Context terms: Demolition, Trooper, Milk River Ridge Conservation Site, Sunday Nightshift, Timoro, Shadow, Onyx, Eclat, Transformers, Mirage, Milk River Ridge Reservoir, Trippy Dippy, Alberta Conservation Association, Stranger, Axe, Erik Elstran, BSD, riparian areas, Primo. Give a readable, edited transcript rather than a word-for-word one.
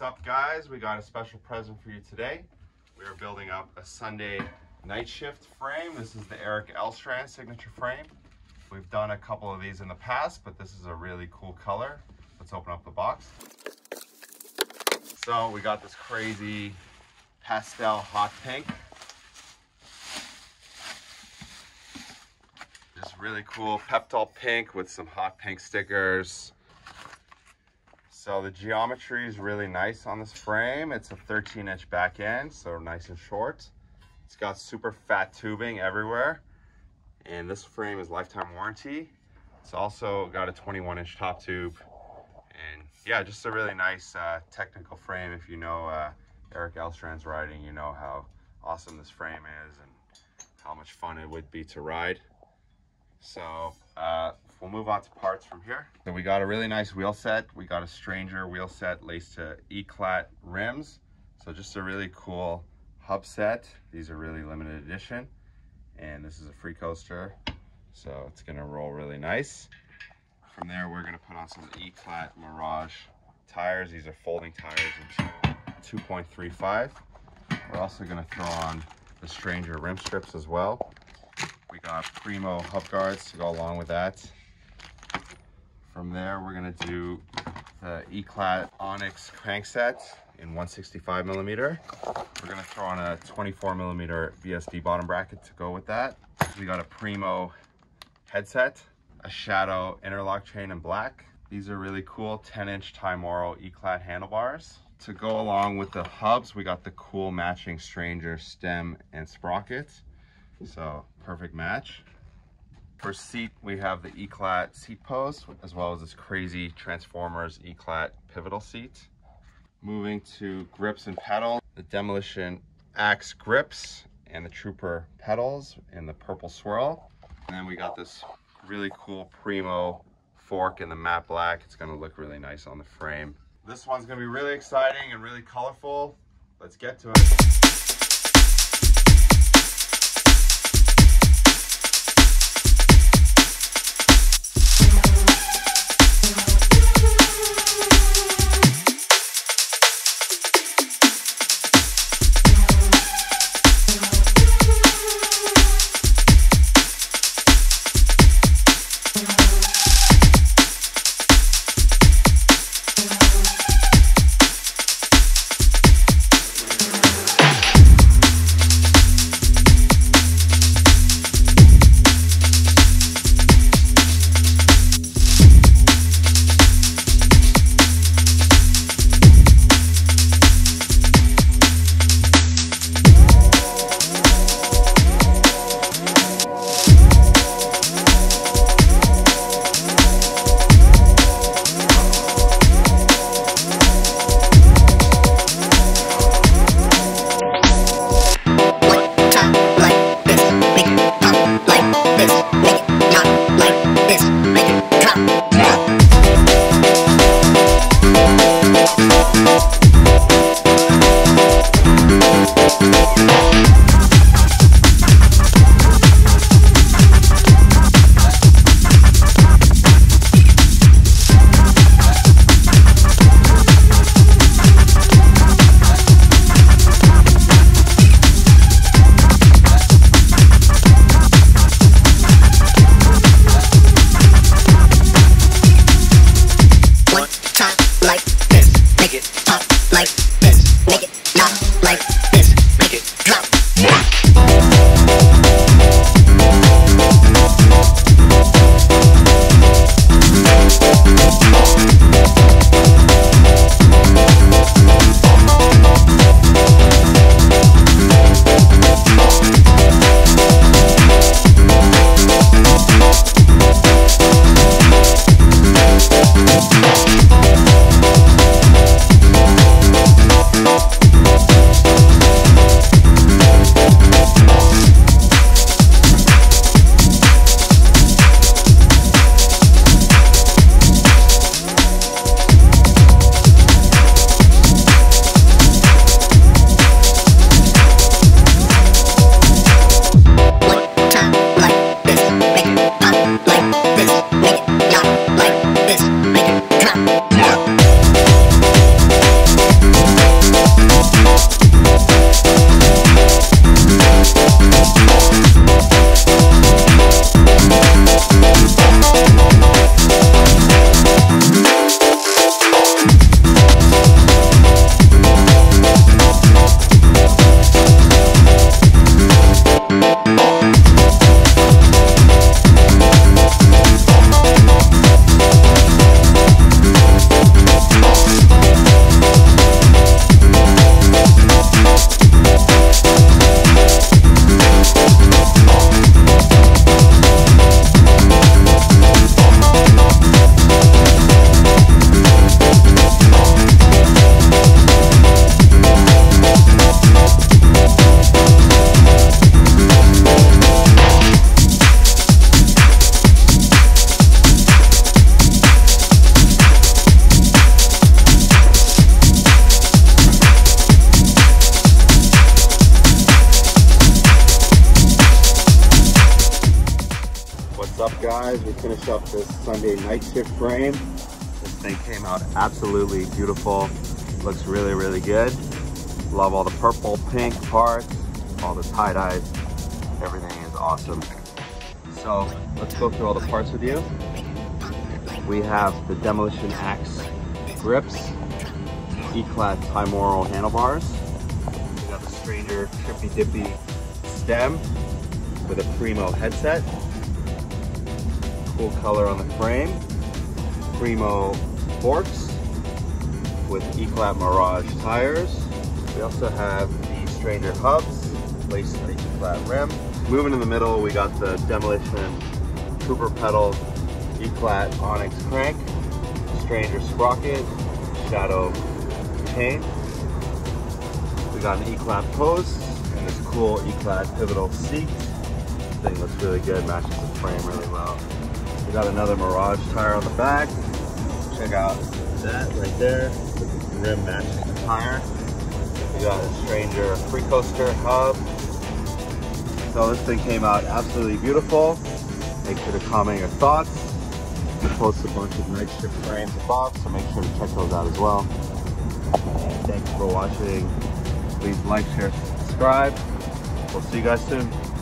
What's up, guys? We got a special present for you today. We are building up a Sunday Nightshift frame. This is the Erik Elstran signature frame. We've done a couple of these in the past, but this is a really cool color. Let's open up the box. So we got this crazy pastel hot pink. This really cool Peptol pink with some hot pink stickers. So the geometry is really nice on this frame. It's a 13-inch back end, so nice and short. It's got super fat tubing everywhere. And this frame is lifetime warranty. It's also got a 21-inch top tube. And yeah, just a really nice technical frame. If you know Erik Elstran's riding, you know how awesome this frame is and how much fun it would be to ride. So we'll move on to parts from here. So we got a really nice wheel set. We got a Stranger wheel set laced to Eclat rims. So just a really cool hub set. These are really limited edition. And this is a free coaster. So it's gonna roll really nice. From there, we're gonna put on some Eclat Mirage tires. These are folding tires into 2.35. We're also gonna throw on the Stranger rim strips as well. We got Primo hub guards to go along with that. From there, we're gonna do the Eclat Onyx crankset in 165 millimeter. We're gonna throw on a 24 millimeter BSD bottom bracket to go with that. We got a Primo headset, a Shadow interlock chain in black. These are really cool 10-inch Timoro Eclat handlebars. To go along with the hubs, we got the cool matching Stranger stem and sprockets. So perfect match. For seat, we have the Eclat seat post, as well as this crazy Transformers Eclat pivotal seat. Moving to grips and pedals, the Demolition Axe grips and the Trooper pedals in the purple swirl. And then we got this really cool Primo fork in the matte black. It's gonna look really nice on the frame. This one's gonna be really exciting and really colorful. Let's get to it. What's up, guys? We finished up this Sunday Nightshift frame. This thing came out absolutely beautiful. Looks really, really good. Love all the purple, pink parts, all the tie-dyes. Everything is awesome. So let's go through all the parts with you. We have the Demolition Axe grips, Eclat Timoro handlebars. We got the Stranger Trippy Dippy stem with a Primo headset. Cool color on the frame. Primo forks with Eclat Mirage tires. We also have the Stranger hubs laced to the Eclat rim. Moving in the middle, we got the Demolition Trooper pedal, Eclat Onyx crank, Stranger sprocket, Shadow chain. We got an Eclat post and this cool Eclat pivotal seat. This thing looks really good, matches the frame really well. We got another Mirage tire on the back. Check out that right there. The rim matches the tire. We got a Stranger free coaster hub. So this thing came out absolutely beautiful. Make sure to comment your thoughts. We post a bunch of Nightshift frames above, so make sure to check those out as well. And thanks for watching. Please like, share, subscribe. We'll see you guys soon.